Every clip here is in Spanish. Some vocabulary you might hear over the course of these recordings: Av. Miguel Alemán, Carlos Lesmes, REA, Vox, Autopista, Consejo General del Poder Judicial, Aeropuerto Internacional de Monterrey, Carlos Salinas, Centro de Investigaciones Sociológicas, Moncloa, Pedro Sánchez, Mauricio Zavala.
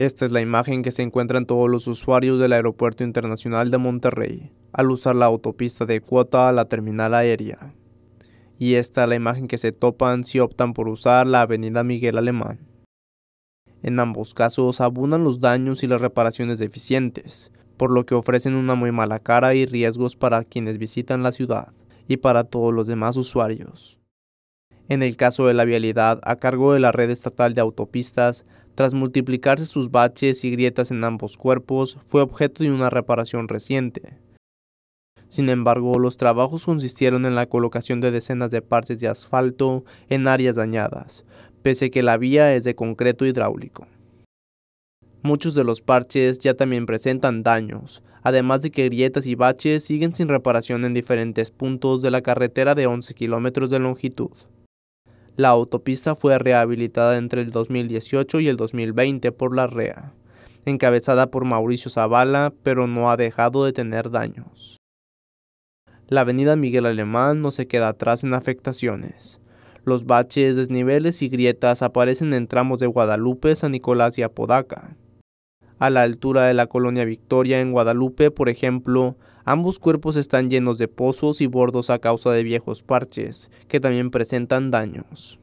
Esta es la imagen que se encuentran todos los usuarios del Aeropuerto Internacional de Monterrey al usar la autopista de cuota a la terminal aérea. Y esta es la imagen que se topan si optan por usar la avenida Miguel Alemán. En ambos casos abundan los daños y las reparaciones deficientes, por lo que ofrecen una muy mala cara y riesgos para quienes visitan la ciudad y para todos los demás usuarios. En el caso de la vialidad a cargo de la red estatal de autopistas, tras multiplicarse sus baches y grietas en ambos cuerpos, fue objeto de una reparación reciente. Sin embargo, los trabajos consistieron en la colocación de decenas de parches de asfalto en áreas dañadas, pese a que la vía es de concreto hidráulico. Muchos de los parches ya también presentan daños, además de que grietas y baches siguen sin reparación en diferentes puntos de la carretera de 11 kilómetros de longitud. La autopista fue rehabilitada entre el 2018 y el 2020 por la REA, encabezada por Mauricio Zavala, pero no ha dejado de tener daños. La avenida Miguel Alemán no se queda atrás en afectaciones. Los baches, desniveles y grietas aparecen en tramos de Guadalupe, San Nicolás y Apodaca. A la altura de la colonia Victoria en Guadalupe, por ejemplo, ambos cuerpos están llenos de pozos y bordos a causa de viejos parches, que también presentan daños.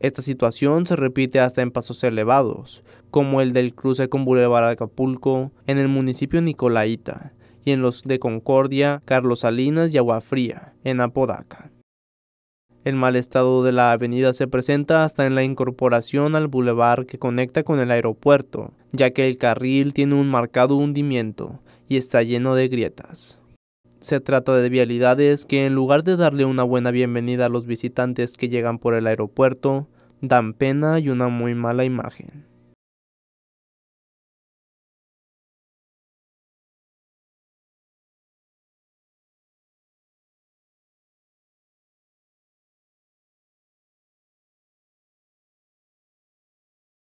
Esta situación se repite hasta en pasos elevados, como el del cruce con Boulevard Acapulco en el municipio Nicolaita, y en los de Concordia, Carlos Salinas y Agua Fría, en Apodaca. El mal estado de la avenida se presenta hasta en la incorporación al bulevar que conecta con el aeropuerto, ya que el carril tiene un marcado hundimiento y está lleno de grietas. Se trata de vialidades que, en lugar de darle una buena bienvenida a los visitantes que llegan por el aeropuerto, dan pena y una muy mala imagen.